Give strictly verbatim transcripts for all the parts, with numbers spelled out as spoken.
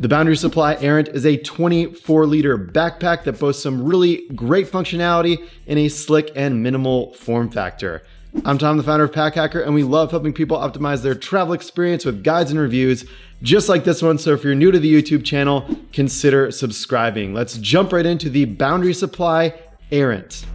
The Boundary Supply Errant is a twenty-four liter backpack that boasts some really great functionality in a slick and minimal form factor. I'm Tom, the founder of Pack Hacker, and we love helping people optimize their travel experience with guides and reviews just like this one. So if you're new to the YouTube channel, consider subscribing. Let's jump right into the Boundary Supply Errant.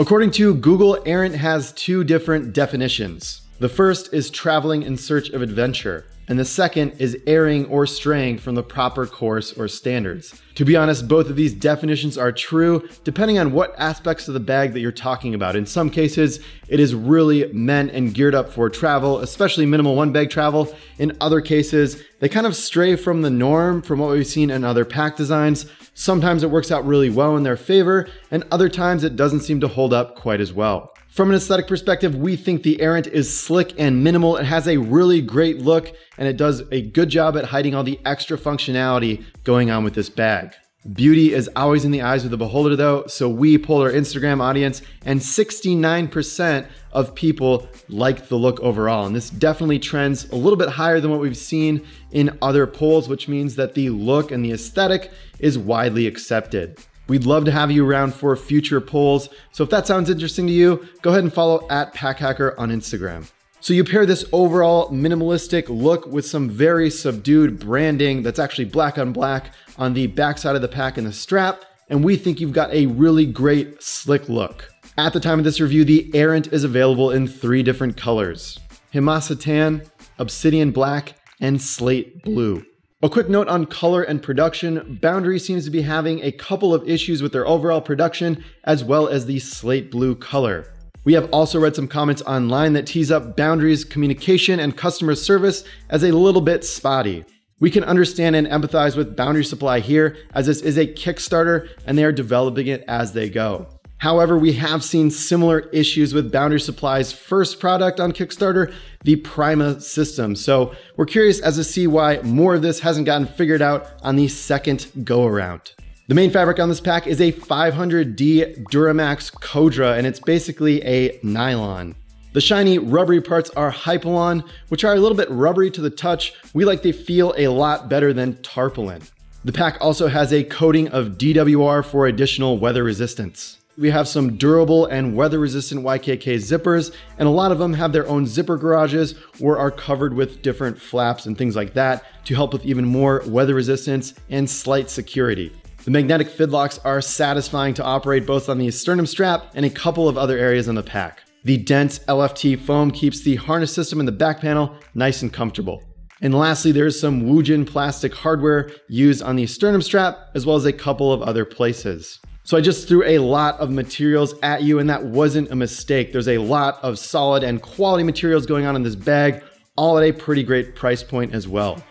According to Google, errant has two different definitions. The first is traveling in search of adventure, and the second is erring or straying from the proper course or standards. To be honest, both of these definitions are true depending on what aspects of the bag that you're talking about. In some cases, it is really meant and geared up for travel, especially minimal one bag travel. In other cases, they kind of stray from the norm from what we've seen in other pack designs. Sometimes it works out really well in their favor, and other times it doesn't seem to hold up quite as well. From an aesthetic perspective, we think the Errant is slick and minimal. It has a really great look, and it does a good job at hiding all the extra functionality going on with this bag. Beauty is always in the eyes of the beholder though, so we polled our Instagram audience and sixty-nine percent of people liked the look overall. And this definitely trends a little bit higher than what we've seen in other polls, which means that the look and the aesthetic is widely accepted. We'd love to have you around for future polls. So if that sounds interesting to you, go ahead and follow at Pack Hacker on Instagram. So you pair this overall minimalistic look with some very subdued branding that's actually black on black on the backside of the pack and the strap, and we think you've got a really great slick look. At the time of this review, the Errant is available in three different colors: Himasa Tan, Obsidian Black, and Slate Blue. A quick note on color and production. Boundary seems to be having a couple of issues with their overall production as well as the Slate Blue color. We have also read some comments online that tease up Boundary's communication and customer service as a little bit spotty. We can understand and empathize with Boundary Supply here, as this is a Kickstarter and they are developing it as they go. However, we have seen similar issues with Boundary Supply's first product on Kickstarter, the Prima system. So we're curious as to see why more of this hasn't gotten figured out on the second go around. The main fabric on this pack is a five hundred D Duramax Cordura, and it's basically a nylon. The shiny rubbery parts are Hypalon, which are a little bit rubbery to the touch. We like they feel a lot better than tarpaulin. The pack also has a coating of D W R for additional weather resistance. We have some durable and weather-resistant Y K K zippers, and a lot of them have their own zipper garages or are covered with different flaps and things like that to help with even more weather resistance and slight security. The magnetic fidlocks are satisfying to operate both on the sternum strap and a couple of other areas on the pack. The dense L F T foam keeps the harness system in the back panel nice and comfortable. And lastly, there's some Wujin plastic hardware used on the sternum strap as well as a couple of other places. So I just threw a lot of materials at you, and that wasn't a mistake. There's a lot of solid and quality materials going on in this bag, all at a pretty great price point as well.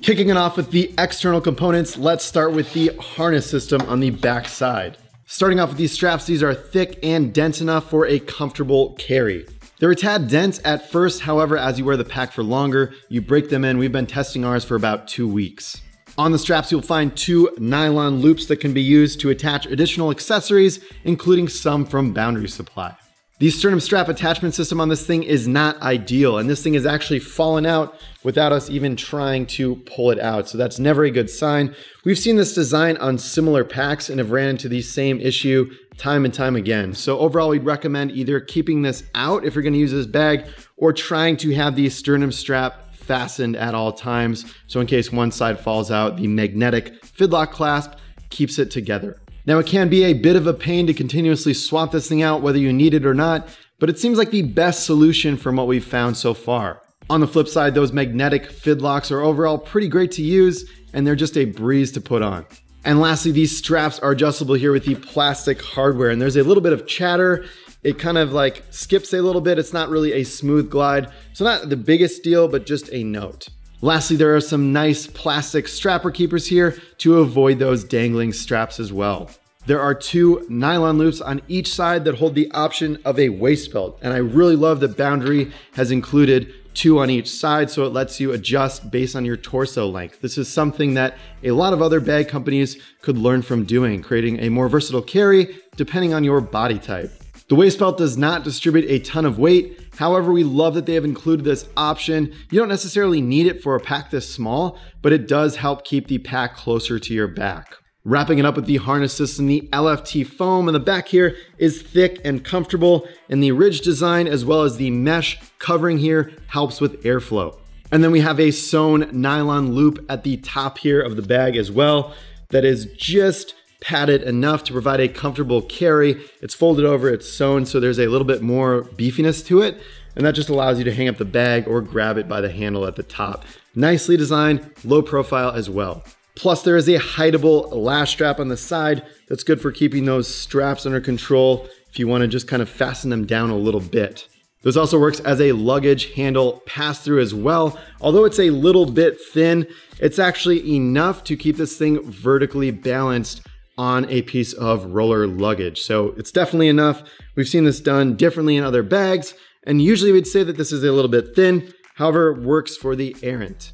Kicking it off with the external components, let's start with the harness system on the back side. Starting off with these straps, these are thick and dense enough for a comfortable carry. They're a tad dense at first, however, as you wear the pack for longer, you break them in. We've been testing ours for about two weeks. On the straps, you'll find two nylon loops that can be used to attach additional accessories, including some from Boundary Supply. The sternum strap attachment system on this thing is not ideal, and this thing is actually fallen out without us even trying to pull it out, so that's never a good sign. We've seen this design on similar packs and have ran into the same issue time and time again. So overall, we'd recommend either keeping this out if you're gonna use this bag or trying to have the sternum strap fastened at all times, so in case one side falls out, the magnetic Fidlock clasp keeps it together. Now, it can be a bit of a pain to continuously swap this thing out whether you need it or not, but it seems like the best solution from what we've found so far. On the flip side, those magnetic Fidlocks are overall pretty great to use, and they're just a breeze to put on. And lastly, these straps are adjustable here with the plastic hardware, and there's a little bit of chatter. It kind of like skips a little bit. It's not really a smooth glide. So not the biggest deal, but just a note. Lastly, there are some nice plastic strapper keepers here to avoid those dangling straps as well. There are two nylon loops on each side that hold the option of a waist belt. And I really love that Boundary has included two on each side, so it lets you adjust based on your torso length. This is something that a lot of other bag companies could learn from doing, creating a more versatile carry depending on your body type. The waist belt does not distribute a ton of weight. However, we love that they have included this option. You don't necessarily need it for a pack this small, but it does help keep the pack closer to your back. Wrapping it up with the harness system, the L F T foam in the back here is thick and comfortable, and the ridge design as well as the mesh covering here helps with airflow. And then we have a sewn nylon loop at the top here of the bag as well that is just padded enough to provide a comfortable carry. It's folded over, it's sewn, so there's a little bit more beefiness to it, and that just allows you to hang up the bag or grab it by the handle at the top. Nicely designed, low profile as well. Plus, there is a hideable lash strap on the side that's good for keeping those straps under control if you want to just kind of fasten them down a little bit. This also works as a luggage handle pass-through as well. Although it's a little bit thin, it's actually enough to keep this thing vertically balanced on a piece of roller luggage. So it's definitely enough. We've seen this done differently in other bags, and usually we'd say that this is a little bit thin. However, it works for the Errant.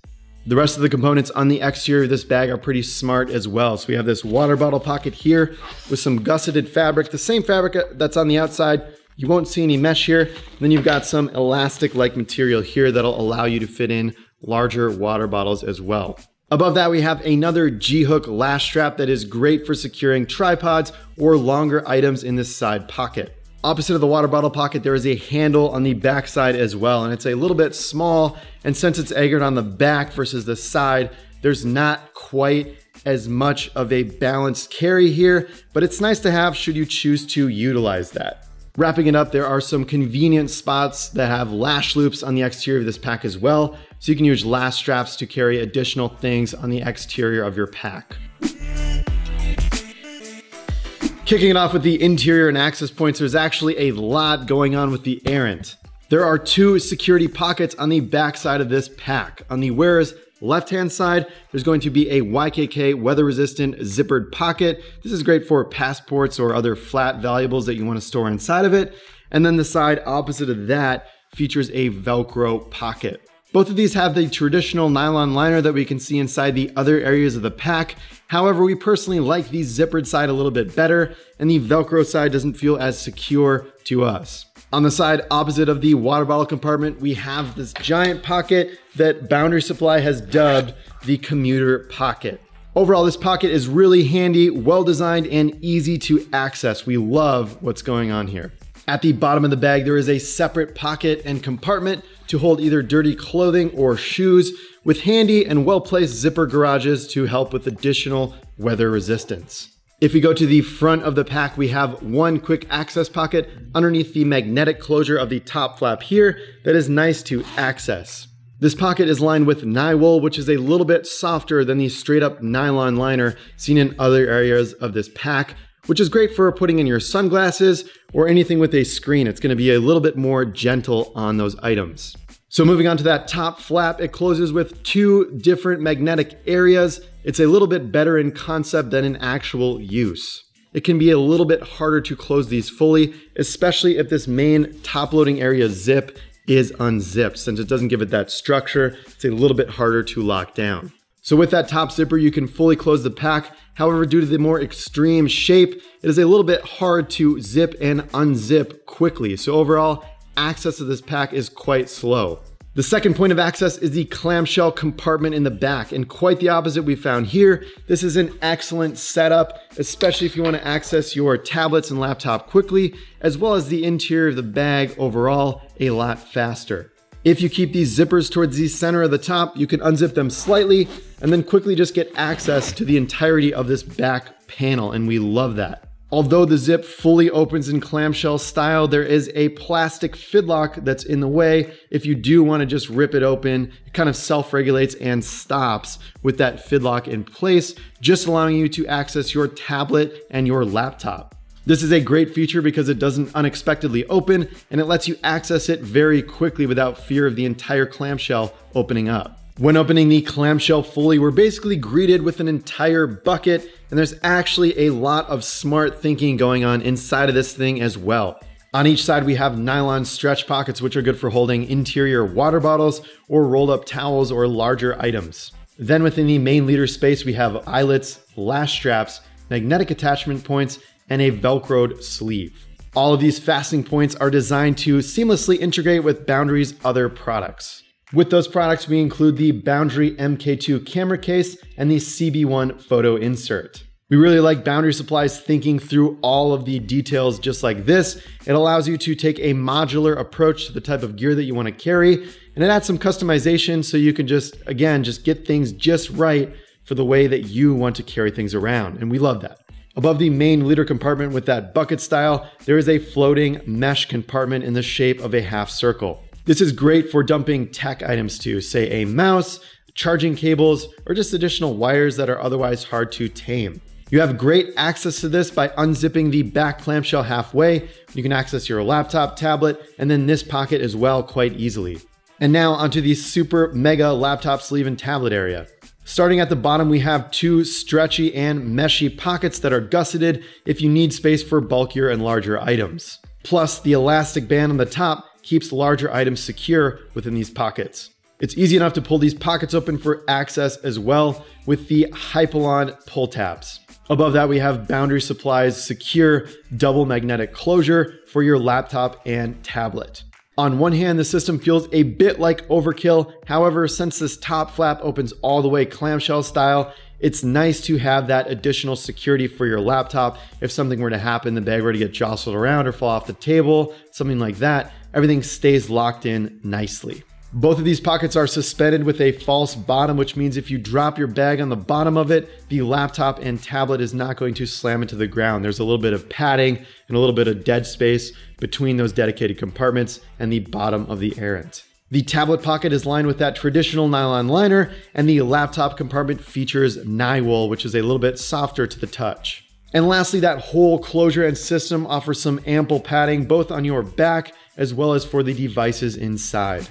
The rest of the components on the exterior of this bag are pretty smart as well. So we have this water bottle pocket here with some gusseted fabric, the same fabric that's on the outside. You won't see any mesh here. And then you've got some elastic-like material here that'll allow you to fit in larger water bottles as well. Above that, we have another G-hook lash strap that is great for securing tripods or longer items in this side pocket. Opposite of the water bottle pocket, there is a handle on the back side as well, and it's a little bit small, and since it's anchored on the back versus the side, there's not quite as much of a balanced carry here, but it's nice to have should you choose to utilize that. Wrapping it up, there are some convenient spots that have lash loops on the exterior of this pack as well, so you can use lash straps to carry additional things on the exterior of your pack. Kicking it off with the interior and access points, there's actually a lot going on with the Errant. There are two security pockets on the back side of this pack. On the wearer's left-hand side, there's going to be a Y K K weather-resistant zippered pocket. This is great for passports or other flat valuables that you want to store inside of it. And then the side opposite of that features a Velcro pocket. Both of these have the traditional nylon liner that we can see inside the other areas of the pack. However, we personally like the zippered side a little bit better, and the Velcro side doesn't feel as secure to us. On the side opposite of the water bottle compartment, we have this giant pocket that Boundary Supply has dubbed the commuter pocket. Overall, this pocket is really handy, well designed, and easy to access. We love what's going on here. At the bottom of the bag, there is a separate pocket and compartment to hold either dirty clothing or shoes, with handy and well-placed zipper garages to help with additional weather resistance. If we go to the front of the pack, we have one quick access pocket underneath the magnetic closure of the top flap here that is nice to access. This pocket is lined with Niwool, which is a little bit softer than the straight-up nylon liner seen in other areas of this pack, which is great for putting in your sunglasses or anything with a screen. It's gonna be a little bit more gentle on those items. So moving on to that top flap, it closes with two different magnetic areas. It's a little bit better in concept than in actual use. It can be a little bit harder to close these fully, especially if this main top loading area zip is unzipped. Since it doesn't give it that structure, it's a little bit harder to lock down. So with that top zipper, you can fully close the pack. However, due to the more extreme shape, it is a little bit hard to zip and unzip quickly. So overall, access to this pack is quite slow. The second point of access is the clamshell compartment in the back, and quite the opposite we found here. This is an excellent setup, especially if you want to access your tablets and laptop quickly, as well as the interior of the bag overall a lot faster. If you keep these zippers towards the center of the top, you can unzip them slightly and then quickly just get access to the entirety of this back panel, and we love that. Although the zip fully opens in clamshell style, there is a plastic fidlock that's in the way. If you do want to just rip it open, it kind of self-regulates and stops with that fidlock in place, just allowing you to access your tablet and your laptop. This is a great feature because it doesn't unexpectedly open, and it lets you access it very quickly without fear of the entire clamshell opening up. When opening the clamshell fully, we're basically greeted with an entire bucket, and there's actually a lot of smart thinking going on inside of this thing as well. On each side, we have nylon stretch pockets, which are good for holding interior water bottles or rolled up towels or larger items. Then within the main leader space, we have eyelets, lash straps, magnetic attachment points, and a Velcroed sleeve. All of these fastening points are designed to seamlessly integrate with Boundary's other products. With those products, we include the Boundary M K two camera case and the C B one photo insert. We really like Boundary Supply's thinking through all of the details just like this. It allows you to take a modular approach to the type of gear that you want to carry, and it adds some customization so you can just, again, just get things just right for the way that you want to carry things around, and we love that. Above the main leader compartment with that bucket style, there is a floating mesh compartment in the shape of a half circle. This is great for dumping tech items to, say, a mouse, charging cables, or just additional wires that are otherwise hard to tame. You have great access to this by unzipping the back clamshell halfway. You can access your laptop, tablet, and then this pocket as well quite easily. And now onto the super mega laptop sleeve and tablet area. Starting at the bottom, we have two stretchy and meshy pockets that are gusseted if you need space for bulkier and larger items. Plus, the elastic band on the top keeps larger items secure within these pockets. It's easy enough to pull these pockets open for access as well with the Hypalon pull tabs. Above that, we have Boundary Supply's secure double magnetic closure for your laptop and tablet. On one hand, the system feels a bit like overkill. However, since this top flap opens all the way clamshell style, it's nice to have that additional security for your laptop. If something were to happen, the bag were to get jostled around or fall off the table, something like that, everything stays locked in nicely. Both of these pockets are suspended with a false bottom, which means if you drop your bag on the bottom of it, the laptop and tablet is not going to slam into the ground. There's a little bit of padding and a little bit of dead space between those dedicated compartments and the bottom of the Errant. The tablet pocket is lined with that traditional nylon liner, and the laptop compartment features Niwool, which is a little bit softer to the touch. And lastly, that whole closure and system offers some ample padding, both on your back as well as for the devices inside.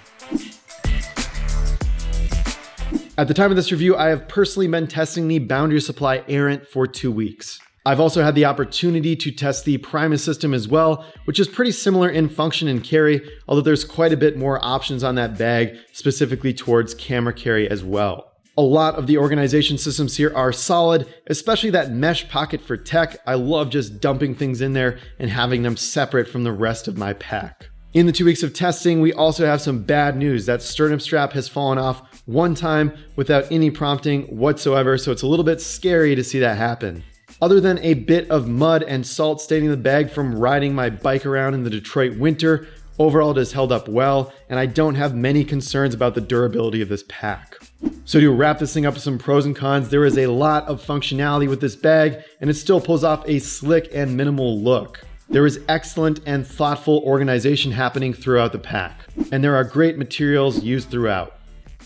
At the time of this review, I have personally been testing the Boundary Supply Errant for two weeks. I've also had the opportunity to test the Primus system as well, which is pretty similar in function and carry, although there's quite a bit more options on that bag, specifically towards camera carry as well. A lot of the organization systems here are solid, especially that mesh pocket for tech. I love just dumping things in there and having them separate from the rest of my pack. In the two weeks of testing, we also have some bad news. That sternum strap has fallen off one time without any prompting whatsoever, so it's a little bit scary to see that happen. Other than a bit of mud and salt staining the bag from riding my bike around in the Detroit winter, overall it has held up well, and I don't have many concerns about the durability of this pack. So to wrap this thing up with some pros and cons, there is a lot of functionality with this bag, and it still pulls off a slick and minimal look. There is excellent and thoughtful organization happening throughout the pack, and there are great materials used throughout.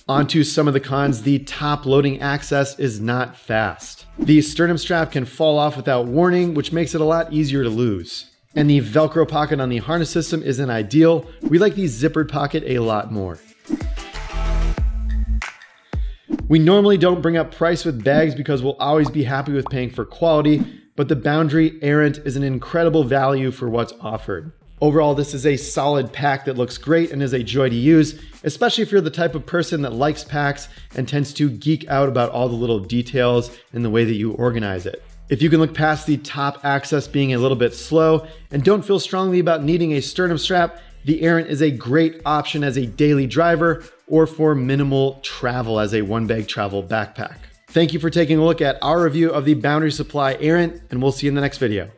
Onto some of the cons, the top loading access is not fast. The sternum strap can fall off without warning, which makes it a lot easier to lose. And the Velcro pocket on the harness system isn't ideal. We like the zippered pocket a lot more. We normally don't bring up price with bags because we'll always be happy with paying for quality, but the Boundary Errant is an incredible value for what's offered. Overall, this is a solid pack that looks great and is a joy to use, especially if you're the type of person that likes packs and tends to geek out about all the little details and the way that you organize it. If you can look past the top access being a little bit slow and don't feel strongly about needing a sternum strap, the Errant is a great option as a daily driver or for minimal travel as a one-bag travel backpack. Thank you for taking a look at our review of the Boundary Supply Errant, and we'll see you in the next video.